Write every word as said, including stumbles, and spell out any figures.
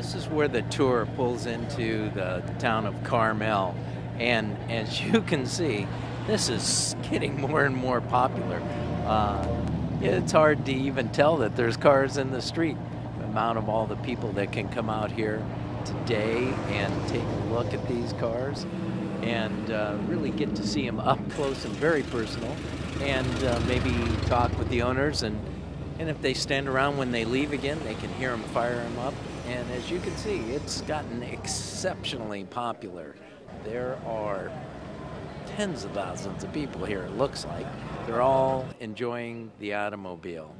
This is where the tour pulls into the, the town of Carmel, and as you can see, this is getting more and more popular. Uh, it's hard to even tell that there's cars in the street. The amount of all the people that can come out here today and take a look at these cars and uh, really get to see them up close and very personal, and uh, maybe talk with the owners, and and if they stand around when they leave again, they can hear them fire them up. And as you can see, it's gotten exceptionally popular. There are tens of thousands of people here, it looks like. They're all enjoying the automobile.